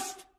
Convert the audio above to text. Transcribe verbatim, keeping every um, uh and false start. just